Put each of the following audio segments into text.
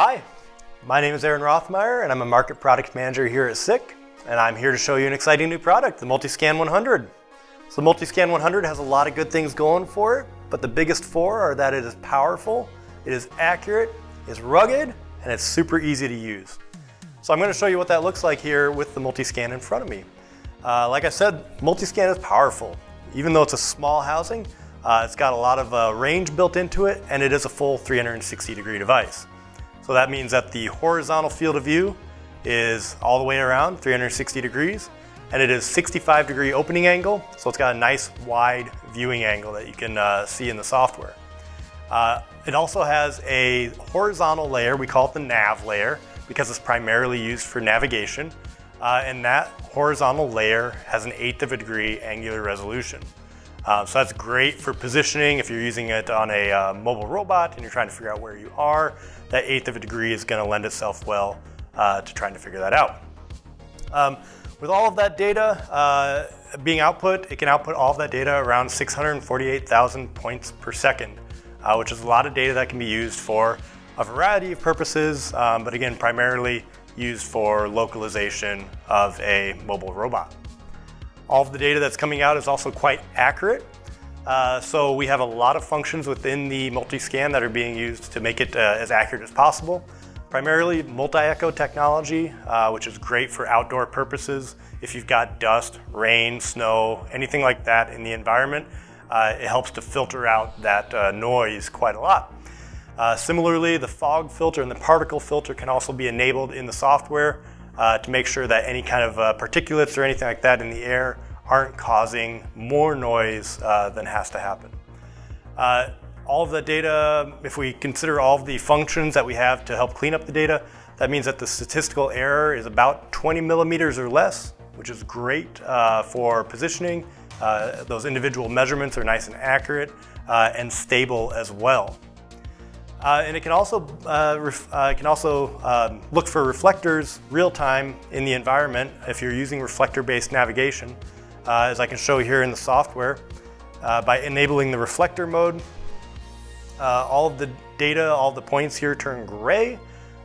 Hi, my name is Aaron Rothmeyer and I'm a market product manager here at SICK, and I'm here to show you an exciting new product, the multiScan100. So the multiScan100 has a lot of good things going for it, but the biggest four are that it is powerful, it is accurate, it's rugged, and it's super easy to use. So I'm going to show you what that looks like here with the multiScan in front of me. Like I said, multiScan is powerful. Even though it's a small housing, it's got a lot of range built into it, and it is a full 360-degree device. So that means that the horizontal field of view is all the way around 360 degrees, and it is 65-degree opening angle, so it's got a nice wide viewing angle that you can see in the software. It also has a horizontal layer, we call it the nav layer, because it's primarily used for navigation, and that horizontal layer has an 1/8 of a degree angular resolution. So that's great for positioning. If you're using it on a mobile robot and you're trying to figure out where you are, that 1/8 of a degree is going to lend itself well to trying to figure that out. With all of that data being output, it can output all of that data around 648,000 points per second, which is a lot of data that can be used for a variety of purposes, but again, primarily used for localization of a mobile robot. All of the data that's coming out is also quite accurate. So we have a lot of functions within the multiScan that are being used to make it as accurate as possible. Primarily multi-echo technology, which is great for outdoor purposes. If you've got dust, rain, snow, anything like that in the environment, it helps to filter out that noise quite a lot. Similarly, the fog filter and the particle filter can also be enabled in the software to make sure that any kind of particulates or anything like that in the air aren't causing more noise than has to happen. All of the data, if we consider all of the functions that we have to help clean up the data, that means that the statistical error is about 20 millimeters or less, which is great for positioning. Those individual measurements are nice and accurate and stable as well. And it can also, look for reflectors real time in the environment if you're using reflector-based navigation, as I can show here in the software. By enabling the reflector mode, all of the data, all the points here turn gray.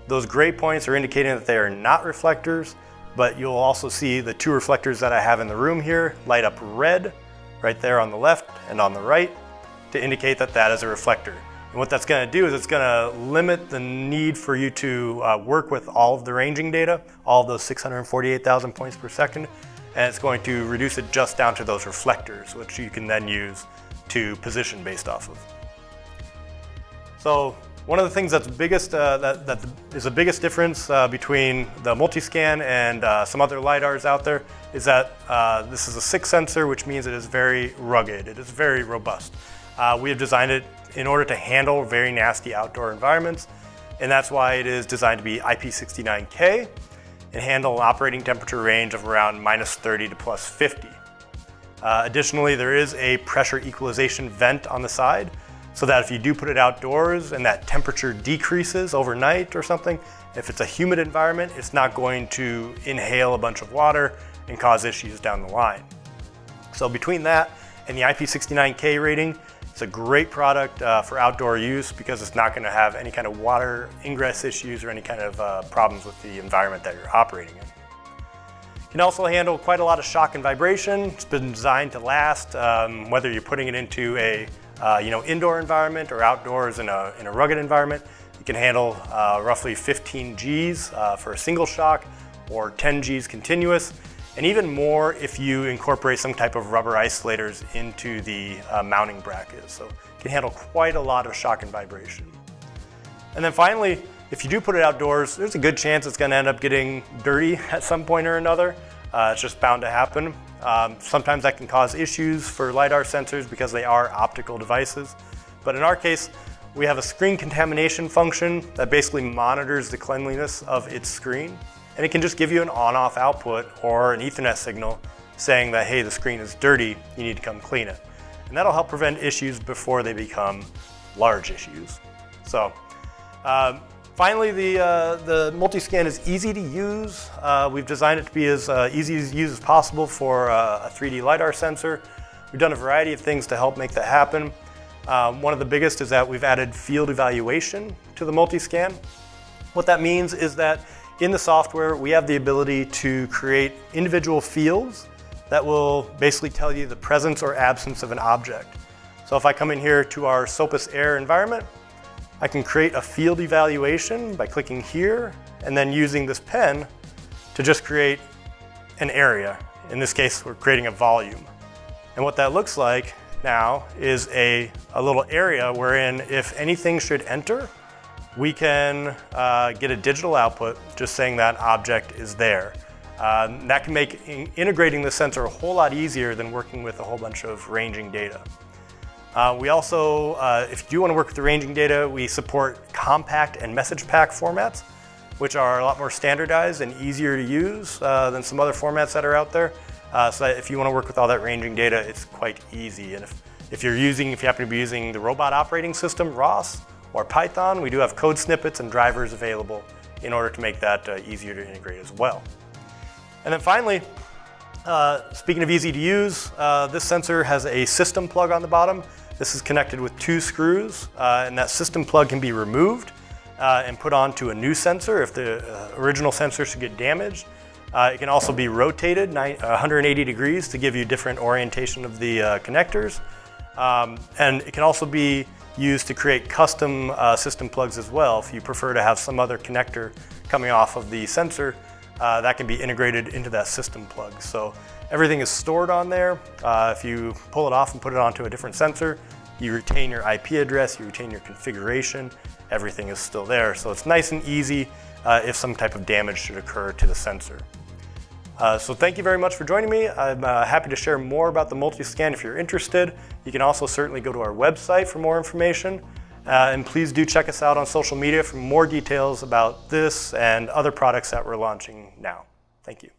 Those gray points are indicating that they are not reflectors, but you'll also see the two reflectors that I have in the room here light up red right there on the left and on the right to indicate that that is a reflector. And what that's going to do is it's going to limit the need for you to work with all of the ranging data, all of those 648,000 points per second, and it's going to reduce it just down to those reflectors, which you can then use to position based off of. So one of the things that's biggest, that is the biggest difference between the multiScan and some other LiDARs out there is that this is a SICK sensor, which means it is very rugged, it is very robust. We have designed it in order to handle very nasty outdoor environments, and that's why it is designed to be IP69K and handle an operating temperature range of around -30 to +50. Additionally, there is a pressure equalization vent on the side, so that if you do put it outdoors and that temperature decreases overnight or something, if it's a humid environment, it's not going to inhale a bunch of water and cause issues down the line. So between that and the IP69K rating, it's a great product for outdoor use because it's not going to have any kind of water ingress issues or any kind of problems with the environment that you're operating in. It can also handle quite a lot of shock and vibration. It's been designed to last, whether you're putting it into a indoor environment or outdoors in a rugged environment. It can handle roughly 15 Gs for a single shock or 10 Gs continuous. And even more if you incorporate some type of rubber isolators into the mounting bracket. So it can handle quite a lot of shock and vibration. And then finally, if you do put it outdoors, there's a good chance it's going to end up getting dirty at some point or another. It's just bound to happen. Sometimes that can cause issues for LiDAR sensors because they are optical devices. But in our case, we have a screen contamination function that basically monitors the cleanliness of its screen. And it can just give you an on-off output or an Ethernet signal saying that, hey, the screen is dirty, you need to come clean it. And that'll help prevent issues before they become large issues. So finally, the multiScan is easy to use. We've designed it to be as easy to use as possible for a 3D LiDAR sensor. We've done a variety of things to help make that happen. One of the biggest is that we've added field evaluation to the multiScan. What that means is that in the software, we have the ability to create individual fields that will basically tell you the presence or absence of an object. So if I come in here to our SOPUS Air environment, I can create a field evaluation by clicking here and then using this pen to just create an area. In this case, we're creating a volume. And what that looks like now is a little area wherein if anything should enter, we can get a digital output just saying that object is there. That can make integrating the sensor a whole lot easier than working with a whole bunch of ranging data. We also, if you do want to work with the ranging data, we support compact and message pack formats, which are a lot more standardized and easier to use than some other formats that are out there. So if you want to work with all that ranging data, it's quite easy. And if you happen to be using the robot operating system, ROS, or Python, we do have code snippets and drivers available in order to make that easier to integrate as well. And then finally, speaking of easy to use, this sensor has a system plug on the bottom. This is connected with two screws, and that system plug can be removed and put onto a new sensor if the original sensor should get damaged. It can also be rotated 180 degrees to give you different orientation of the connectors. And it can also be used to create custom system plugs as well. If you prefer to have some other connector coming off of the sensor, that can be integrated into that system plug. So everything is stored on there. If you pull it off and put it onto a different sensor, you retain your IP address, you retain your configuration, everything is still there. So it's nice and easy if some type of damage should occur to the sensor. So thank you very much for joining me. I'm happy to share more about the multiScan if you're interested. You can also certainly go to our website for more information. And please do check us out on social media for more details about this and other products that we're launching now. Thank you.